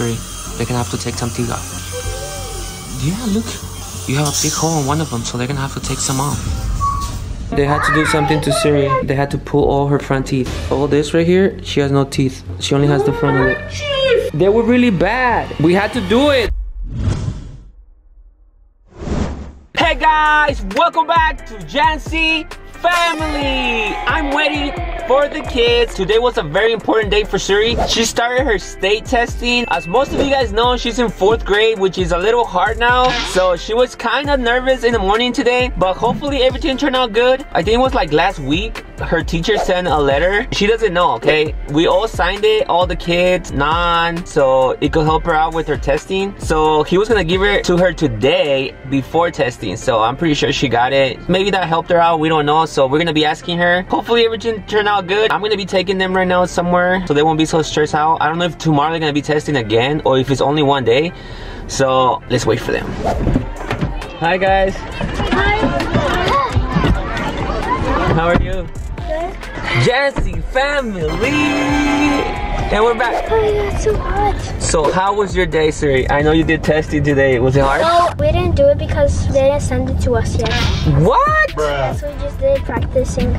sorry. They're gonna have to take some teeth off. Yeah, look. You have a big hole in one of them, so they're gonna have to take some off. They had to do something to Siri. They had to pull all her front teeth. All this right here, she has no teeth. She only has the front of it. They were really bad. We had to do it. Hey guys, welcome back to Jancy Family. I'm waiting for the kids. Today was a very important day for Suri. She started her state testing. As most of you guys know, she's in 4th grade, which is a little hard now. So she was kind of nervous in the morning today, but hopefully everything turned out good. I think it was like last week. Her teacher sent a letter. She doesn't know, okay? We all signed it, all the kids, Nan, so it could help her out with her testing. So he was gonna give it to her today before testing. So I'm pretty sure she got it. Maybe that helped her out, we don't know. So we're gonna be asking her. Hopefully everything turned out good. I'm gonna be taking them right now somewhere so they won't be so stressed out. I don't know if tomorrow they're gonna be testing again or if it's only one day. So let's wait for them. Hi guys. Hi. How are you? Jancy Family! And we're back! Oh my God, it's so hot! So how was your day, Siri? I know you did testing today. Was it hard? No, we didn't do it because they didn't send it to us yet. What? Bruh. So we just did practicing.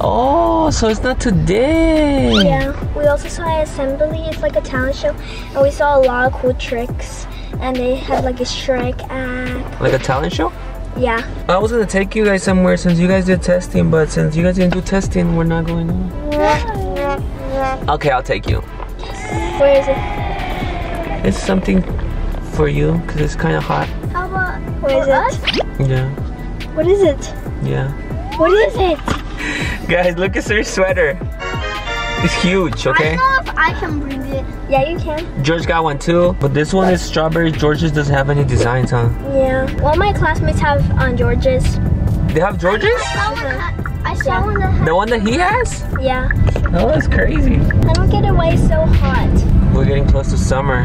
Oh, so it's not today! Yeah, we also saw an assembly. It's like a talent show. And we saw a lot of cool tricks. And they had like a Shrek app. Like a talent show? Yeah. I was gonna take you guys somewhere since you guys did testing, but since you guys didn't do testing, we're not going on. Okay, I'll take you. Where is it? It's something for you, because it's kind of hot. How about where is us? Yeah. What is it? Yeah. What is it? Guys, look at her sweater. It's huge, okay? I don't know if I can bring it. Yeah, you can. George got one too, but this one is strawberry. George's doesn't have any designs, huh? Yeah. Well, my classmates have on George's. They have George's? I saw one that had. The one that he has? Yeah. Oh, that's crazy. I don't get away so hot. We're getting close to summer.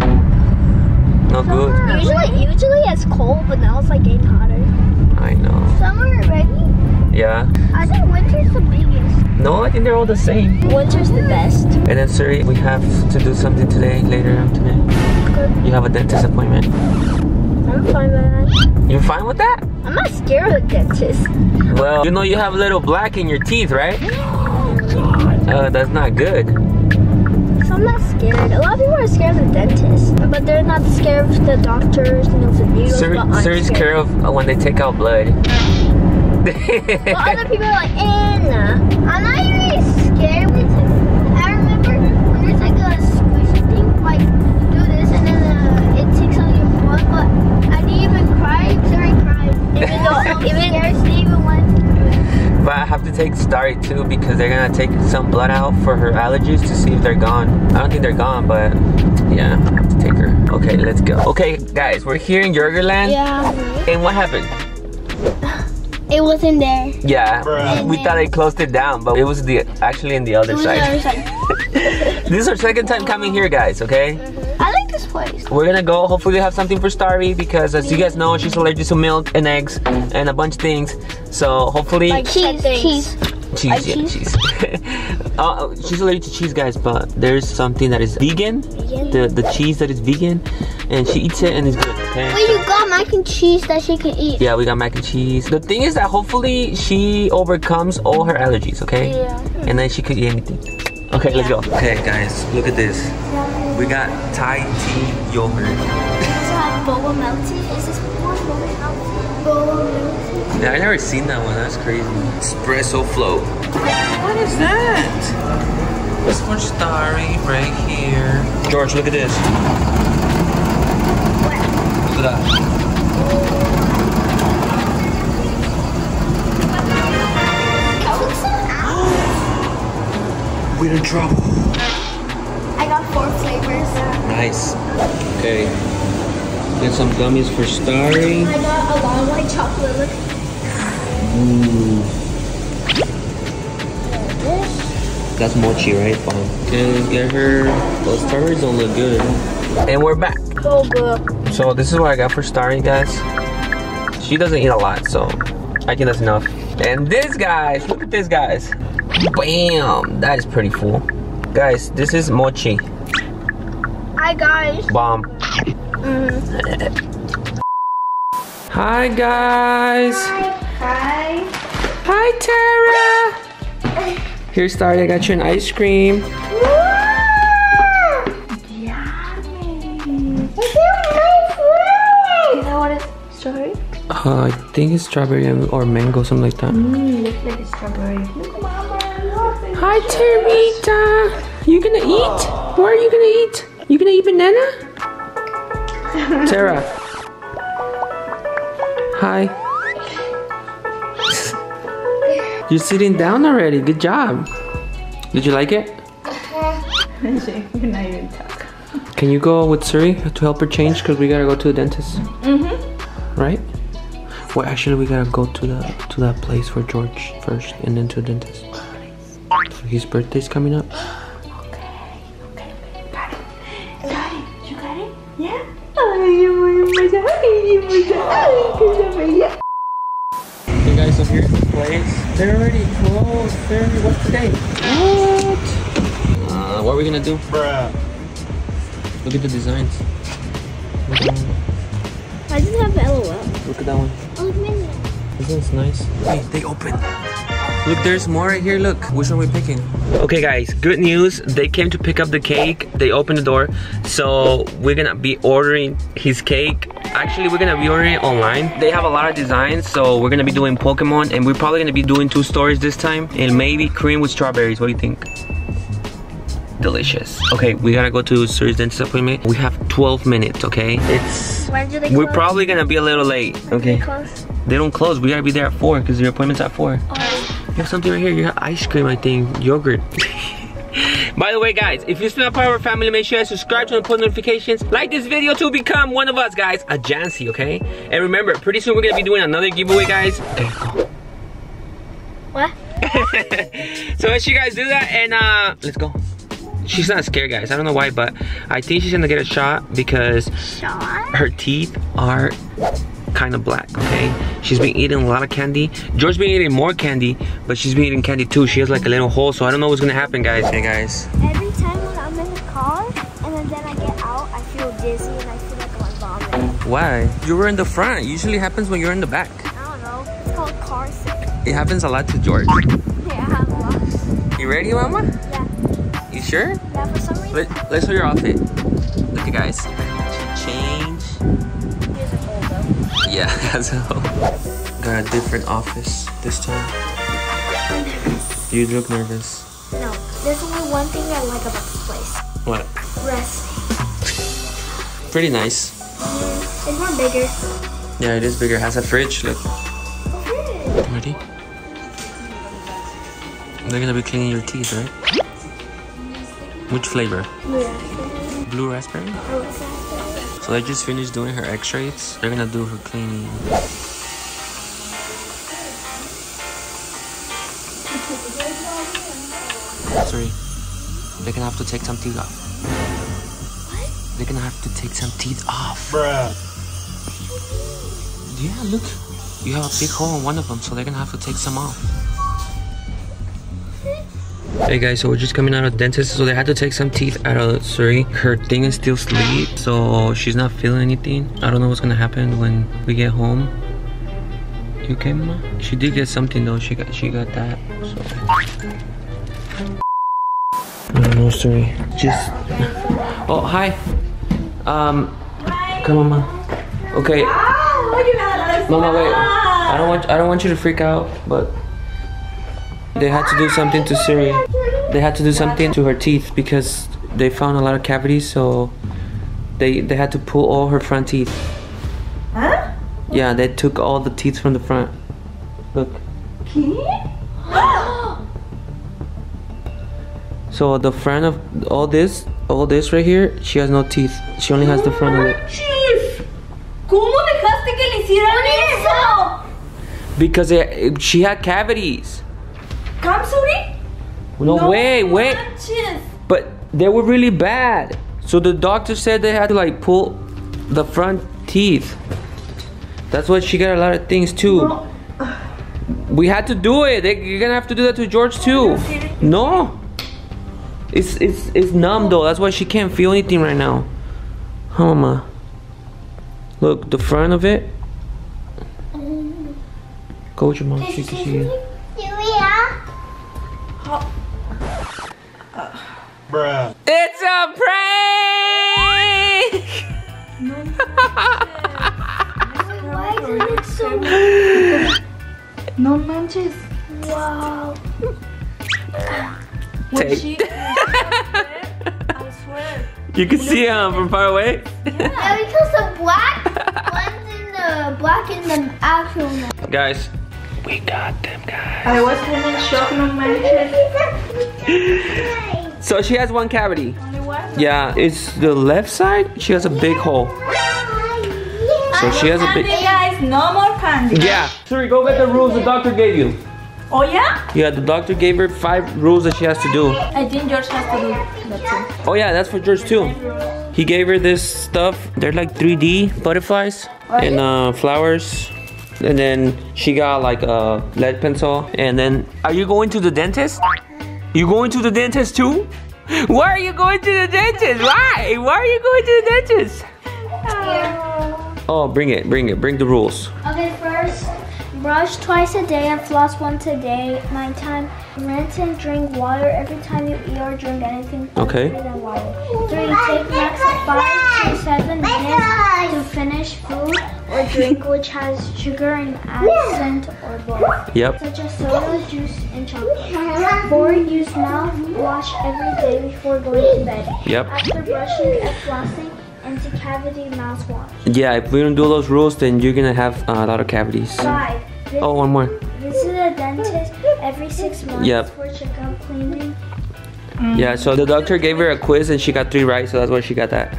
No good. Usually it's cold, but now it's like getting hotter. I know. Summer already? Yeah. I think winter's the biggest. No, I think they're all the same. Winter's the best. And then, Suri, we have to do something today, later on today. Good. You have a dentist appointment. I'm fine with that. You're fine with that? I'm not scared of the dentist. Well, you know you have a little black in your teeth, right? Oh, God. That's not good. So I'm not scared. A lot of people are scared of the dentist, but they're not scared of the doctors and of the needles. Suri's scared of when they take out blood. But other people are like, Anna. I'm not really scared. I remember when there's like a squishy thing, like do this and then it takes out your blood. But I didn't even cry. Sorry, cried. Even though even went. But I have to take Starry too because they're gonna take some blood out for her allergies to see if they're gone. I don't think they're gone, but yeah, I have to take her. Okay, let's go. Okay, guys, we're here in Jurgenland. Yeah. And what happened? It wasn't there. Yeah, bruh. We thought they closed it down, but it was actually in the other side. This is our second time coming here, guys, okay? Mm-hmm. I like this place. We're gonna go, hopefully have something for Starry because as you guys know, she's allergic to milk and eggs and a bunch of things. So hopefully... Like cheese. She's allergic to cheese, guys, but there's something that is vegan. The cheese that is vegan, and she eats it and it's good. Okay. Wait, you got mac and cheese that she can eat? Yeah, we got mac and cheese. The thing is that hopefully she overcomes all her allergies, okay? Yeah. And then she could eat anything. Okay, yeah. Let's go. Okay, guys, look at this. Yeah. We got Thai tea yogurt. We also have boba milk tea. Is this one boba milk tea? Yeah, I never seen that one. That's crazy. Espresso float. What is that? This one's Starry right here. George, look at this. We're in trouble. I got 4 flavors. Nice. Okay. Got some gummies for Starry. I got a long white chocolate. Look. Ooh. That's mochi, right? Okay, let's get her. Those strawberries don't look good. And we're back. So good. So this is what I got for Starry, guys. She doesn't eat a lot, so I think that's enough. And this, guys, look at this, guys. Bam, that is pretty full. Guys, this is mochi. Hi guys. Bomb. Hi guys. Hi. Hi Tara. Here, Starry, I got you an ice cream. Wow. Yummy. Is it my fruit? Is that what it's strawberry? I think it's strawberry or mango, something like that. Looks like it's strawberry. Look, Mama. Hi, Tarita. You gonna eat? What are you gonna eat? You gonna eat banana? Tara. Hi. You're sitting down already. Good job. Did you like it? She cannot even talk. Can you go with Suri to help her change? Because we gotta go to the dentist. Mm-hmm. Right? Well, actually, we gotta go to that place for George first, and then to the dentist. His birthday's coming up. Okay. Got it. You got it? Yeah? Oh, you my daddy. Hey guys, so here's the place. They're already closed. What's today? What? What are we gonna do? Bruh. Look at the designs. I just have LOL. Look at that one. Oh, it's amazing. This one's nice. Hey, they open. Look, there's more right here, look. Which one are we picking? Okay guys, good news. They came to pick up the cake. They opened the door. So we're gonna be ordering his cake. Actually, we're gonna be ordering it online. They have a lot of designs, so we're gonna be doing Pokemon, and we're probably gonna be doing 2 stories this time, and maybe cream with strawberries. What do you think? Delicious. Okay, we gotta go to Suri's dentist appointment. We have 12 minutes, okay? When do they close? We're probably gonna be a little late. Okay. They don't close. We gotta be there at 4 because your appointment's at 4. You have something right here. You have ice cream, I think. Yogurt. By the way, guys, if you're still a part of our family, make sure you subscribe to and post notifications. Like this video to become one of us, guys. A Jancy, okay? And remember, pretty soon we're going to be doing another giveaway, guys. There you go. What? So make sure you guys do that, and let's go. She's not scared, guys. I don't know why, but I think she's going to get a shot because her teeth are kind of black, okay? She's been eating a lot of candy. George's been eating more candy, but she's been eating candy too. She has like a little hole, so I don't know what's gonna happen, guys. Hey guys. Every time when I'm in the car and then I get out, I feel dizzy and I feel like I'm vomiting. Why? You were in the front. It usually happens when you're in the back. I don't know. It's called car sick. It happens a lot to George. Yeah, a lot. You ready, Mama? Yeah. You sure? Yeah, for some reason. Let's show your outfit. Look, you guys. Yeah, that's all. Got a different office this time. I'm nervous. You look nervous. No, there's only one thing I like about this place. What? Resting. Pretty nice. It's more bigger. Yeah, it is bigger. It has a fridge. Look. Okay. Ready? They're gonna be cleaning your teeth, right? Which flavor? Blue raspberry. Blue raspberry? Blue raspberry. So they just finished doing her x-rays. They're gonna do her cleaning. Sorry. They're gonna have to take some teeth off. What? They're gonna have to take some teeth off. Bruh. Yeah, look. You have a big hole in one of them, so they're gonna have to take some off. Hey guys, so we're just coming out of the dentist, so they had to take some teeth out of Suri. Her thing is still asleep, so she's not feeling anything. I don't know what's gonna happen when we get home. You okay, Ma? She did get something though. She got that. So. I don't know, Suri. Just. Oh, hi. Hi. Come on, Ma. Okay. Ah, look at us. Mama, wait. I don't want you to freak out, but. They had to do something to Suri. They had to do something to her teeth because they found a lot of cavities, so they had to pull all her front teeth. Huh? Yeah, they took all the teeth from the front. Look. So the front of all this right here, she has no teeth. She only has the front of it. ¿Cómo dejaste que le hicieran eso? Because she had cavities. Come, Suri? No wait. Punches. But they were really bad. So the doctor said they had to like pull the front teeth. That's why she got a lot of things too. No. We had to do it. You're gonna have to do that to George too. No. It's numb though. That's why she can't feel anything right now. Huh, Mama? Look, the front of it. Go with your mom, she can see you. Here we are. Bruh. It's a prank! Why does it look so good? No manches. Wow. When she was up there, I swear. You can see him from far away? Yeah, because the black one's in the black and the actual one. Guys, we got them, guys. I was kind of shocked on my chest. So she has one cavity. Only one? Yeah, it's the left side. She has a big hole. So she has a big... Guys, no more candy. Yeah. Suri, go get the rules the doctor gave you. Oh yeah? Yeah, the doctor gave her 5 rules that she has to do. I think George has to do that too. Oh yeah, that's for George too. He gave her this stuff. They're like 3D butterflies and flowers. And then she got like a lead pencil. And then, are you going to the dentist? You going to the dentist too? Why are you going to the dentist? Why? Why are you going to the dentist? Oh, bring it. Bring the rules. Okay, first. Brush twice a day and floss once a day. Nighttime, rinse and drink water every time you eat or drink anything. Okay. Water. 3, take max 5 to 7 minutes to finish food or drink which has sugar and absent or both. Yep. Such as soda, juice, and chocolate. 4, use mouthwash every day before going to bed. Yep. After brushing and flossing, anti-cavity mouthwash. Yeah, if we don't do those rules, then you're gonna have a lot of cavities. 5. Oh, one more. Visit a dentist every 6 months for checkup, cleaning. Yeah, so the doctor gave her a quiz and she got 3 right, so that's why she got that.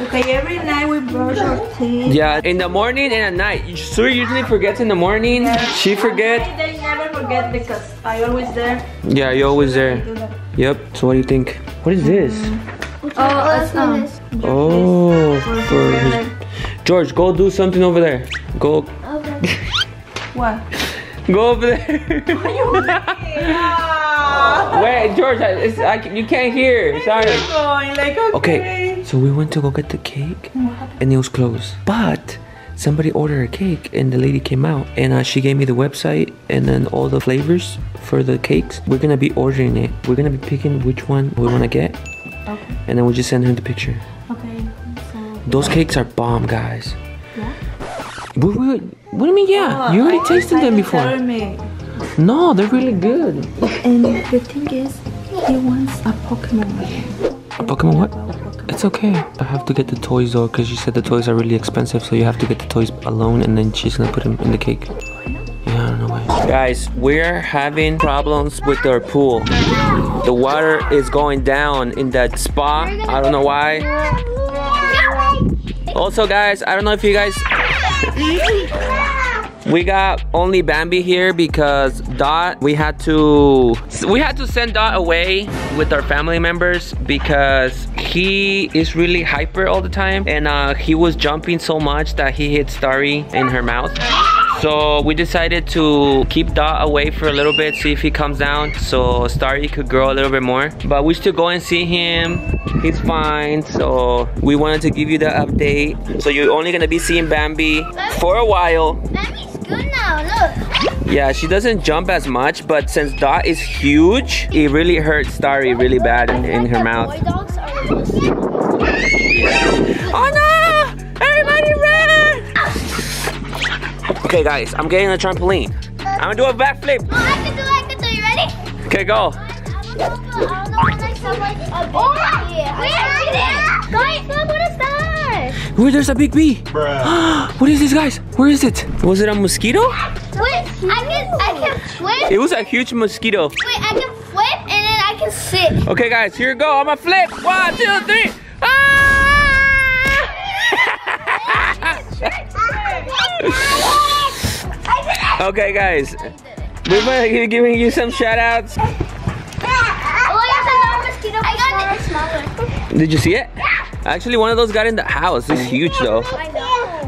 Okay, every night we brush our teeth. Yeah, in the morning and at night. Suri usually forgets in the morning. Yeah. She forgets. I never forget because I'm always there. Yeah, you're always there. Yep, so what do you think? What is this? Oh, a song. Oh, George, go do something over there. Go. Okay. What? Go over there. What are you Wait, George, you can't hear. Sorry. Like, okay, so we went to go get the cake, and it was closed. But somebody ordered a cake, and the lady came out, and she gave me the website and then all the flavors for the cakes. We're gonna be ordering it. We're gonna be picking which one we wanna get. Okay. And then we'll just send her the picture. Okay. So those cakes are bomb, guys. Yeah? What do you mean, yeah? Oh, you already tasted them before. No, they're really good. And the thing is, he wants a Pokemon. A Pokemon what? It's okay. I have to get the toys though, because you said the toys are really expensive, so you have to get the toys alone, and then she's gonna put them in the cake. Yeah, I don't know why. Guys, we're having problems with our pool. The water is going down in that spa. I don't know why. Also, guys, I don't know if you guys... We got only Bambi here because Dot, we had to send Dot away with our family members because he is really hyper all the time, and he was jumping so much that he hit Starry in her mouth. So we decided to keep Dot away for a little bit, see if he comes down, so Starry could grow a little bit more. But we still go and see him. He's fine, so we wanted to give you the update. So you're only gonna be seeing Bambi for a while. Bambi's good now, look. Yeah, she doesn't jump as much, but since Dot is huge, it really hurts Starry really bad in her mouth. Oh no! Okay guys, I'm getting a trampoline. I'm gonna do a backflip. No, I can do it. You ready? Okay, go. I don't know, guys, look, what is that? Wait, there's a big bee. What is this, guys? Where is it? Was it a mosquito? Wait, I can flip. It was a huge mosquito. Wait, I can flip and then I can sit. Okay guys, here we go. I'm gonna flip. 1, 2, 3. Ah! Okay guys, we might be giving you some shout outs. Oh, yes, mosquito. I got it. Did you see it? Actually, one of those got in the house. It's huge though.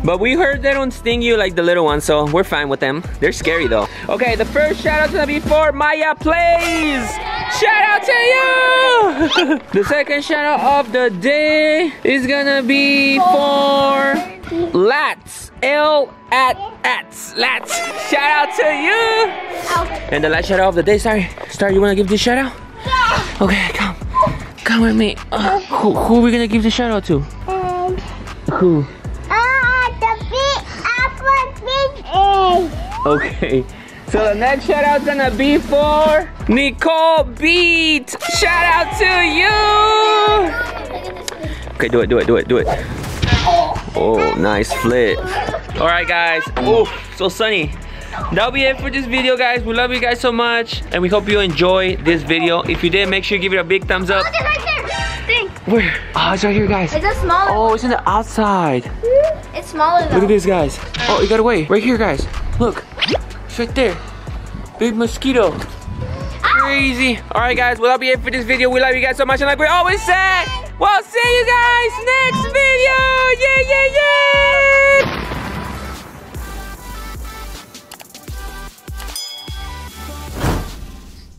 But we heard they don't sting you like the little ones, so we're fine with them. They're scary though. Okay, the first shout out's gonna be for Maya Plays. Shout out to you! The second shout out of the day is gonna be for Lats. L-A-T-S. Lats. Shout out to you! And the last shout out of the day, sorry. Star, you wanna give this shout out? Yeah. Okay, come. Come with me. Who are we gonna give the shout out to? Who? The big apple big egg. Okay. So the next shout out's gonna be for Nicole Beat. Shout out to you. Okay, do it. Oh, nice flip. All right, guys. Oh, so sunny. That'll be it for this video, guys. We love you guys so much, and we hope you enjoy this video. If you did, make sure you give it a big thumbs up. Look, it's right there. Think. Where? Oh, it's right here, guys. It's a smaller. Oh, it's on the outside. It's smaller though. Look at this, guys. Oh, you gotta wait. Right here, guys. Look. It's right there. Big mosquito. Crazy. All right, guys. Well, that'll be it for this video. We love you guys so much. And like we always say, we'll see you guys next video.